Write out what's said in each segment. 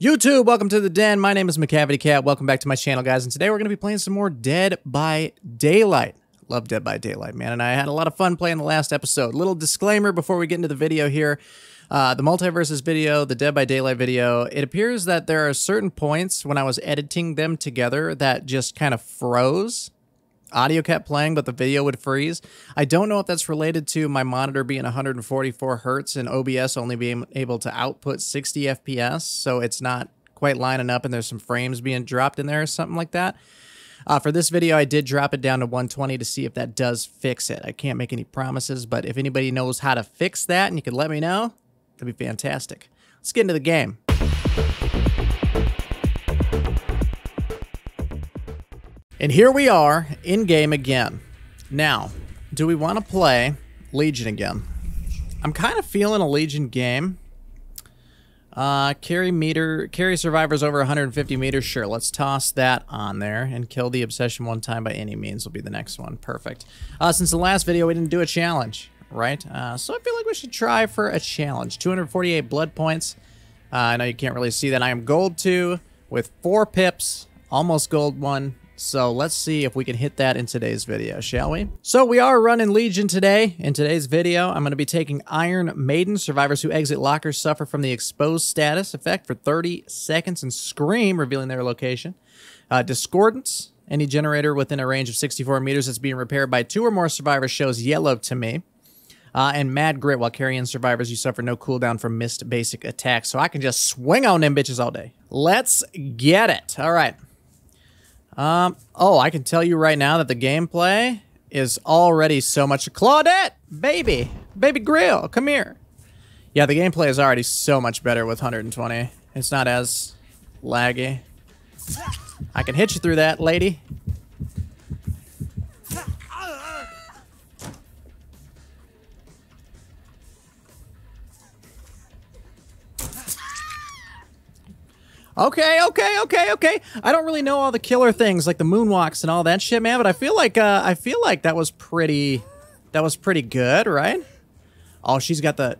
YouTube, welcome to the den. My name is McCavityCat. Welcome back to my channel, guys. And today we're going to be playing some more Dead by Daylight. Love Dead by Daylight, man. And I had a lot of fun playing the last episode. Little disclaimer before we get into the video here. The Multiverses video, the Dead by Daylight video, it appears that there are certain points when I was editing them together that just kind of froze. Audio kept playing, but the video would freeze. I don't know if that's related to my monitor being 144 hertz and OBS only being able to output 60 FPS, so it's not quite lining up and there's some frames being dropped in there or something like that. For this video, I did drop it down to 120 to see if that does fix it. I can't make any promises, but if anybody knows how to fix that and you could let me know, that'd be fantastic. Let's get into the game. And here we are, in-game again. Now, do we want to play Legion again? I'm kind of feeling a Legion game. Carry survivors over 150 meters. Sure, let's toss that on there. And kill the obsession one time by any means will be the next one. Perfect. Since the last video, we didn't do a challenge, right? So I feel like we should try for a challenge. 248 blood points. I know you can't really see that. I am gold 2 with 4 pips. Almost gold 1. So let's see if we can hit that in today's video, shall we? So we are running Legion today. In today's video, I'm going to be taking Iron Maiden. Survivors who exit lockers suffer from the exposed status effect for 30 seconds and scream, revealing their location. Discordance, any generator within a range of 64 meters that's being repaired by 2 or more survivors shows yellow to me. And Mad Grit, while carrying survivors, you suffer no cooldown from missed basic attacks. So I can just swing on them bitches all day. Let's get it. All right. Oh, I can tell you right now that the gameplay is already so much... Claudette! Baby! Baby Grill, come here! Yeah, the gameplay is already so much better with 120. It's not as laggy. I can hit you through that, lady. Okay, okay, okay, okay. I don't really know all the killer things like the moonwalks and all that shit, man. But I feel like that was pretty good, right? Oh, she's got the.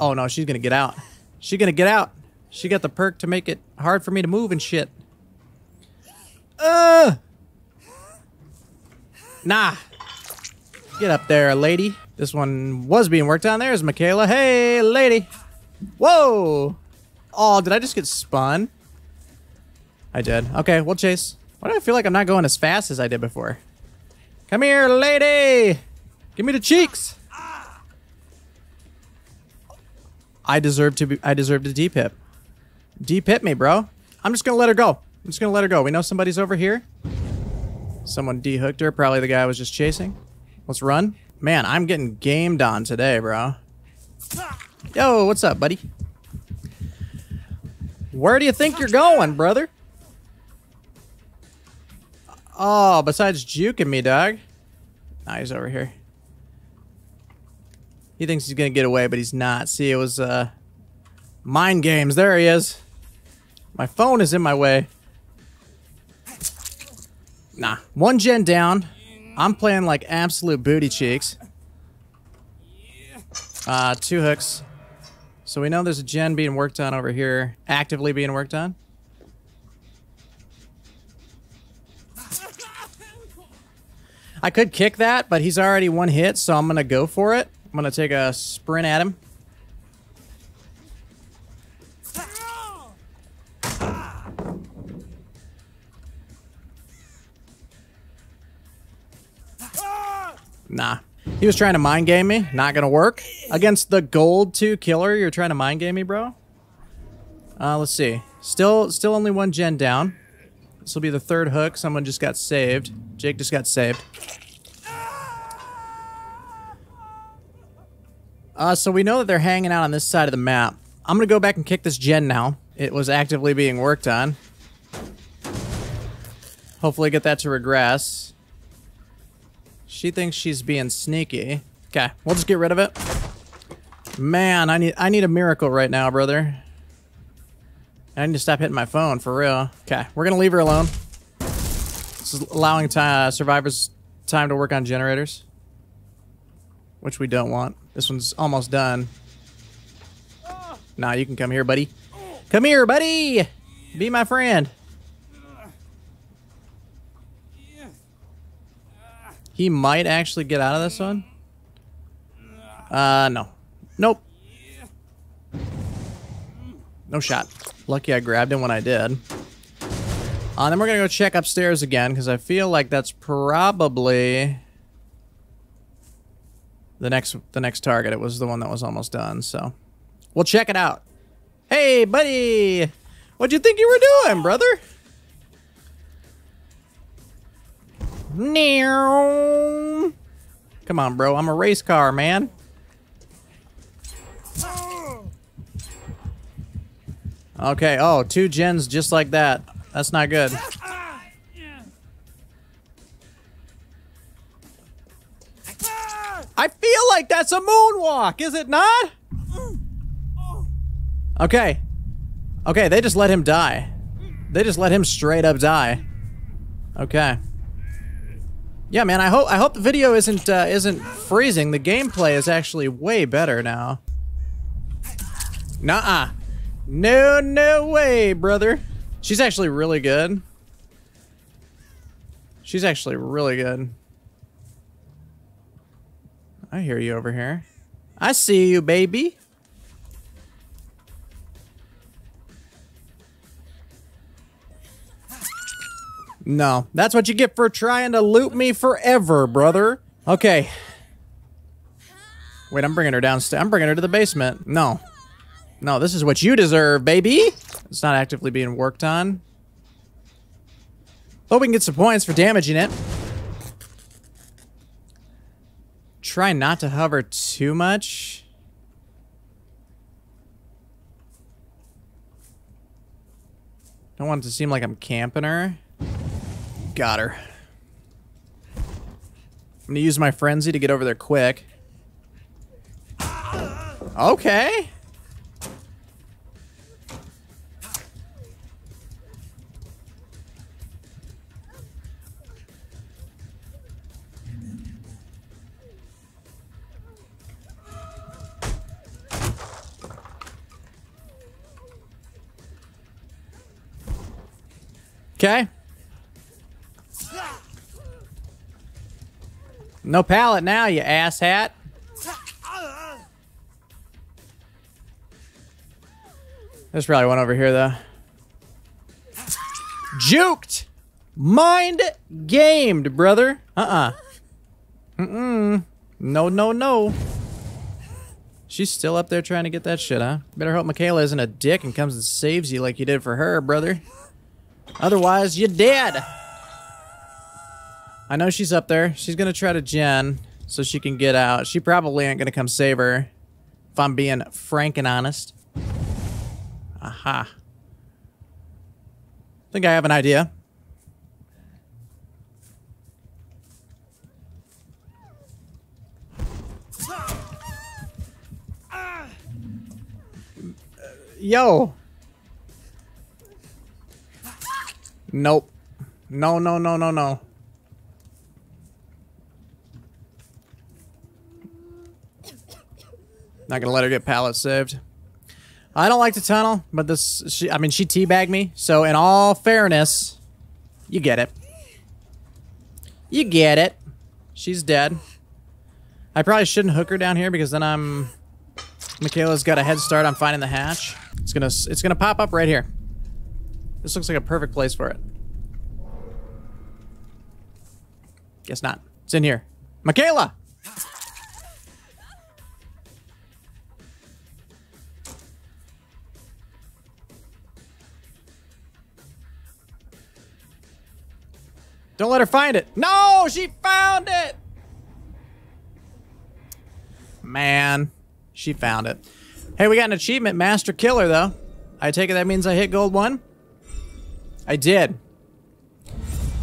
Oh no, she's gonna get out. She's gonna get out. She got the perk to make it hard for me to move and shit. Nah. Get up there, lady. This one was being worked on. There's Mikaela. Hey, lady. Whoa. Oh, did I just get spun? I did. Okay, we'll chase. Why do I feel like I'm not going as fast as I did before? Come here, lady! Give me the cheeks! I deserve to deep hip. Deep hip me, bro. I'm just gonna let her go. I'm just gonna let her go. We know somebody's over here. Someone de-hooked her. Probably the guy I was just chasing. Let's run. Man, I'm getting gamed on today, bro. Yo, what's up, buddy? Where do you think you're going, brother? Oh, besides juking me, dog. Nah, he's over here. He thinks he's going to get away, but he's not. See, it was mind games. There he is. My phone is in my way. Nah, 1 gen down. I'm playing like absolute booty cheeks. 2 hooks. So we know there's a gen being worked on over here. Actively being worked on. I could kick that, but he's already 1 hit, so I'm going to go for it. I'm going to take a sprint at him. Nah. He was trying to mind game me. Not gonna work. Against the gold 2 killer, you're trying to mind game me, bro? Let's see. Still only 1 gen down. This will be the 3rd hook. Someone just got saved. Jake just got saved. So we know that they're hanging out on this side of the map. I'm gonna go back and kick this gen now. It was actively being worked on. Hopefully get that to regress. She thinks she's being sneaky. Okay, we'll just get rid of it. Man, I need a miracle right now, brother. I need to stop hitting my phone, for real. Okay, we're gonna leave her alone. This is allowing survivors time to work on generators. Which we don't want. This one's almost done. Nah, you can come here, buddy. Come here, buddy. Be my friend. He might actually get out of this one. No. Nope. No shot. Lucky I grabbed him when I did. Then we're going to go check upstairs again, because I feel like that's probably the next target. It was the one that was almost done, so we'll check it out. Hey, buddy! What'd you think you were doing, brother? No. Come on, bro. I'm a race car, man. Okay, oh, 2 gens just like that. That's not good. I feel like that's a moonwalk, is it not? Okay. Okay, they just let him die. They just let him straight up die. Okay. Yeah, man, I hope the video isn't freezing. The gameplay is actually way better now. Nuh-uh. No, no way, brother. She's actually really good. She's actually really good. I hear you over here. I see you, baby. No, that's what you get for trying to loot me forever, brother. Okay. Wait, I'm bringing her downstairs. I'm bringing her to the basement. No. No, this is what you deserve, baby. It's not actively being worked on. Hope we can get some points for damaging it. Try not to hover too much. Don't want it to seem like I'm camping her. Got her. I'm gonna use my frenzy to get over there quick. Okay. Okay. No pallet now, you asshat. There's probably one over here, though. Juked! Mind gamed, brother. No, no, no. She's still up there trying to get that shit, huh? Better hope Mikaela isn't a dick and comes and saves you like you did for her, brother. Otherwise, you're dead. I know she's up there. She's going to try to gen so she can get out. She probably ain't going to come save her, if I'm being frank and honest. Aha. I think I have an idea. Yo. Nope. No, no, no, no, no. Not gonna let her get pallet saved. I don't like the tunnel, but this... She teabagged me, so in all fairness, you get it. You get it. She's dead. I probably shouldn't hook her down here because then I'm... Mikaela's got a head start on finding the hatch. It's gonna pop up right here. This looks like a perfect place for it. Guess not. It's in here. Mikaela! Don't let her find it. No! She found it! Man. She found it. Hey, we got an achievement. Master Killer, though. I take it that means I hit gold 1? I did.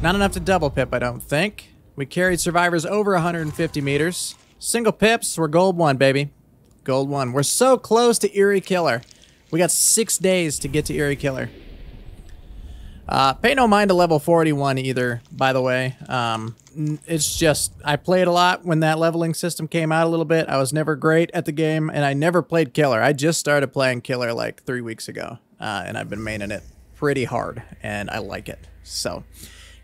Not enough to double pip, I don't think. We carried survivors over 150 meters. Single pips, we're gold 1, baby. Gold 1. We're so close to Eerie Killer. We got 6 days to get to Eerie Killer. Pay no mind to level 41 either, by the way. It's just, I played a lot when that leveling system came out a little bit. I was never great at the game, and I never played Killer. I just started playing Killer like 3 weeks ago. and I've been maining it pretty hard, and I like it. So,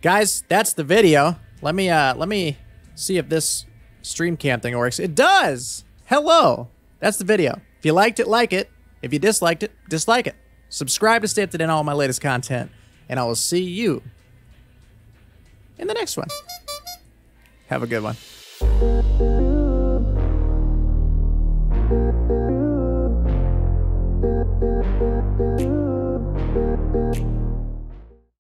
guys, that's the video. Let me see if this stream cam thing works. It does! Hello! That's the video. If you liked it, like it. If you disliked it, dislike it. Subscribe to stay up to date on all my latest content, and I will see you in the next one. Have a good one.